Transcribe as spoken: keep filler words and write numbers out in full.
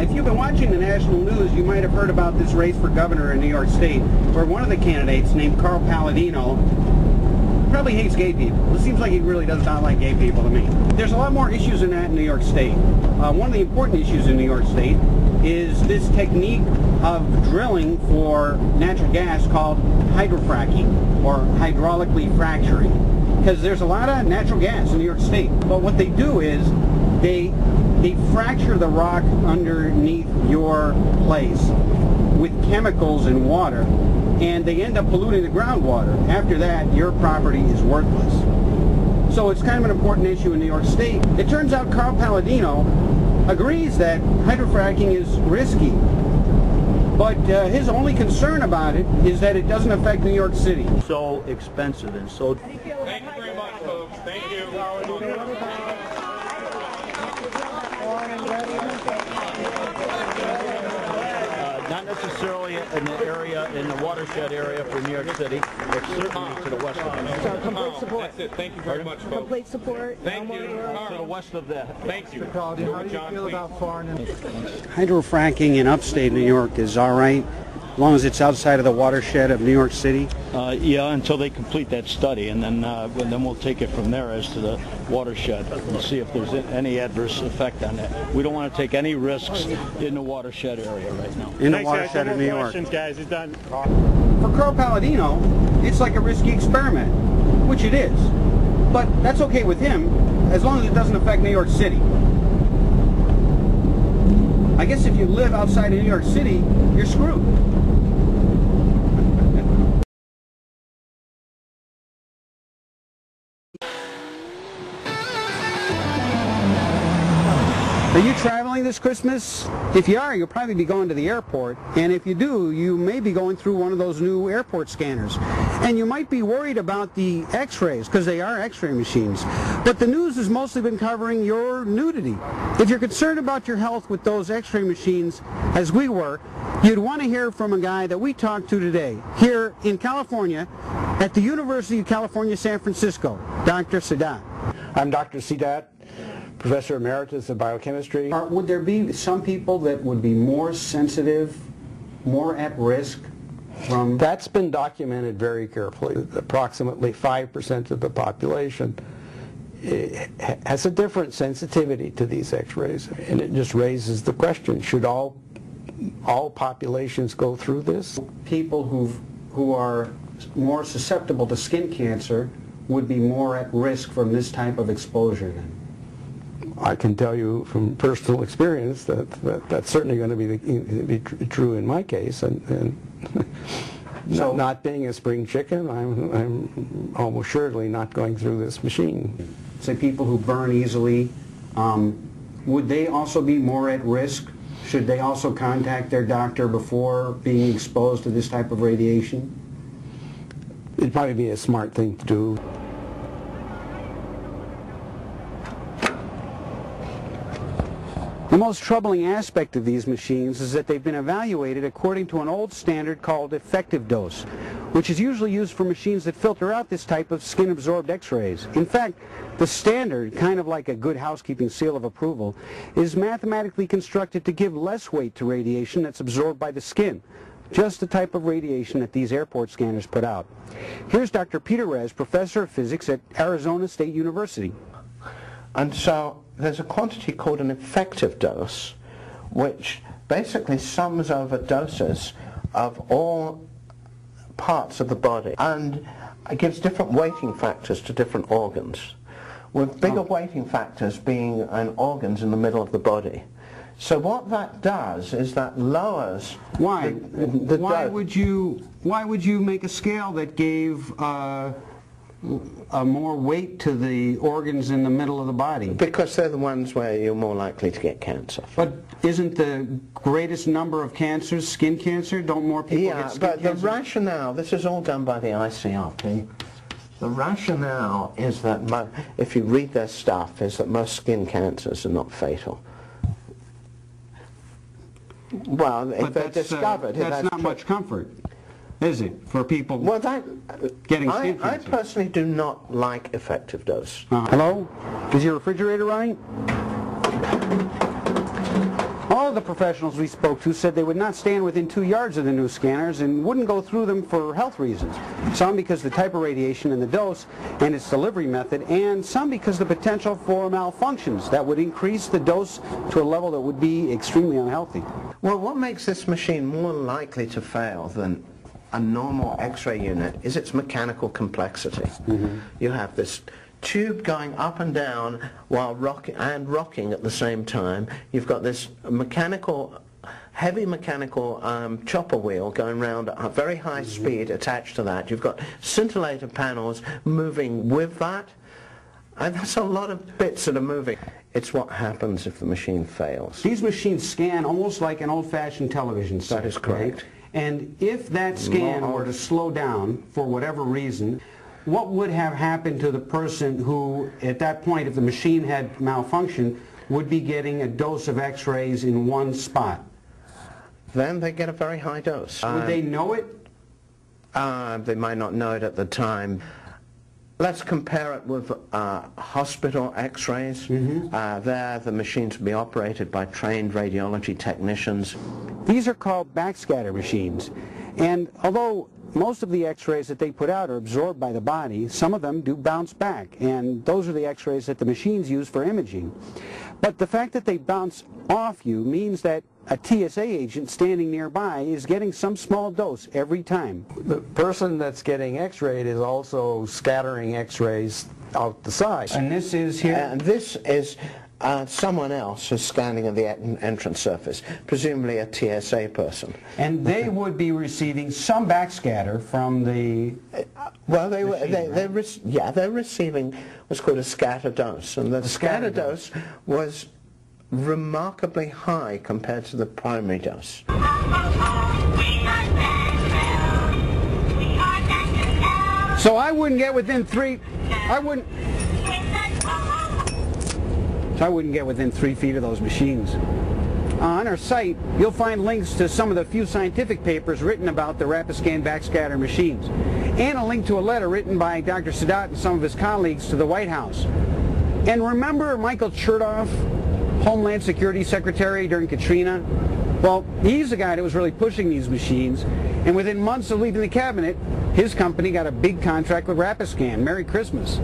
If you've been watching the national news, you might have heard about this race for governor in New York State, where one of the candidates, named Carl Paladino, probably hates gay people. It seems like he really does not like gay people to me. There's a lot more issues than that in New York State. Uh, one of the important issues in New York State is this technique of drilling for natural gas called hydrofracking, or hydraulically fracturing, because there's a lot of natural gas in New York State. But what they do is they They fracture the rock underneath your place with chemicals and water, and they end up polluting the groundwater. After that, your property is worthless. So it's kind of an important issue in New York State. It turns out Carl Paladino agrees that hydrofracking is risky, but uh, his only concern about it is that it doesn't affect New York City. So expensive and so... Thank you very much, folks. Thank you. Uh, not necessarily in the area, in the watershed area for New York City, but certainly to the west of it. So complete support. That's it. Thank you very much, folks. Complete support. Thank you. To the west of that. Thank you. How do you feel about foreign investment? Hydrofracking in upstate New York is all right, as long as it's outside of the watershed of New York City? Uh, yeah, until they complete that study, and then uh, and then we'll take it from there as to the watershed and see if there's any adverse effect on that. We don't want to take any risks in the watershed area right now. In the watershed of New York. Thanks, guys. It's done. For Carl Paladino, it's like a risky experiment, which it is. But that's okay with him, as long as it doesn't affect New York City. I guess if you live outside of New York City, you're screwed. Are you traveling this Christmas? If you are, you'll probably be going to the airport, and if you do, you may be going through one of those new airport scanners. And you might be worried about the x-rays, because they are x-ray machines. But the news has mostly been covering your nudity. If you're concerned about your health with those x-ray machines, as we were, you'd want to hear from a guy that we talked to today, here in California, at the University of California, San Francisco, Doctor Sedat. I'm Doctor Sedat, Professor Emeritus of Biochemistry. Or would there be some people that would be more sensitive, more at risk from... That's been documented very carefully. Approximately five percent of the population has a different sensitivity to these x-rays. And it just raises the question, should all, all populations go through this? People who've, who are more susceptible to skin cancer would be more at risk from this type of exposure then? I can tell you from personal experience that, that that's certainly going to be, the, be tr true in my case. And, and so, not being a spring chicken, I'm, I'm almost surely not going through this machine. Say people who burn easily, um, would they also be more at risk? Should they also contact their doctor before being exposed to this type of radiation? It'd probably be a smart thing to do. The most troubling aspect of these machines is that they've been evaluated according to an old standard called effective dose, which is usually used for machines that filter out this type of skin-absorbed x-rays. In fact, the standard, kind of like a good housekeeping seal of approval, is mathematically constructed to give less weight to radiation that's absorbed by the skin, just the type of radiation that these airport scanners put out. Here's Doctor Peter Rez, professor of physics at Arizona State University. And so there's a quantity called an effective dose, which basically sums over doses of all parts of the body and gives different weighting factors to different organs, with bigger weighting factors being in organs in the middle of the body. So what that does is that lowers... Why? The, the why, would you, why would you make a scale that gave... Uh, Uh, more weight to the organs in the middle of the body? Because they're the ones where you're more likely to get cancer. But isn't the greatest number of cancers skin cancer? Don't more people yeah, get skin cancer? Yeah, but the rationale, this is all done by the I C R P, the rationale is that, mo if you read their stuff, is that most skin cancers are not fatal. Well, if but they're discovered... Uh, that's, that's not much comfort. Is it for people well, that, getting skin I, cancer? I personally do not like effective dose. Uh, hello? Is your refrigerator running? All the professionals we spoke to said they would not stand within two yards of the new scanners and wouldn't go through them for health reasons. Some because the type of radiation and the dose and its delivery method, and some because the potential for malfunctions that would increase the dose to a level that would be extremely unhealthy. Well, what makes this machine more likely to fail than a normal X-ray unit is its mechanical complexity. Mm-hmm. You have this tube going up and down while rock and rocking at the same time. You've got this mechanical, heavy mechanical um, chopper wheel going round at a very high mm-hmm. speed attached to that. You've got scintillator panels moving with that. And that's a lot of bits that are moving. It's what happens if the machine fails. These machines scan almost like an old-fashioned television set. That is correct. Right? And if that scan were to slow down for whatever reason, what would have happened to the person who, at that point, if the machine had malfunctioned, would be getting a dose of X-rays in one spot? Then they get a very high dose. Would um, they know it? Uh, they might not know it at the time. Let's compare it with uh, hospital X-rays. Mm-hmm. uh, there, the machines will be operated by trained radiology technicians. These are called backscatter machines, and although most of the X-rays that they put out are absorbed by the body, some of them do bounce back, and those are the X-rays that the machines use for imaging. But the fact that they bounce off you means that a T S A agent standing nearby is getting some small dose every time. The person that's getting X-rayed is also scattering X-rays out the side. And this is here? And this is uh, someone else who's standing at the entrance surface, presumably a T S A person. And they would be receiving some backscatter from the uh, Well, they, machine, they, right? they're re yeah, they're receiving what's called a scatter dose. And the, the scatter, scatter dose, dose was remarkably high compared to the primary dose. So I wouldn't get within three, I wouldn't, so I wouldn't get within three feet of those machines. On our site, you'll find links to some of the few scientific papers written about the Rapiscan backscatter machines, and a link to a letter written by Doctor Sedat and some of his colleagues to the White House. And remember Michael Chertoff, Homeland Security Secretary during Katrina? Well, he's the guy that was really pushing these machines, and within months of leaving the cabinet, his company got a big contract with Rapiscan. Merry Christmas.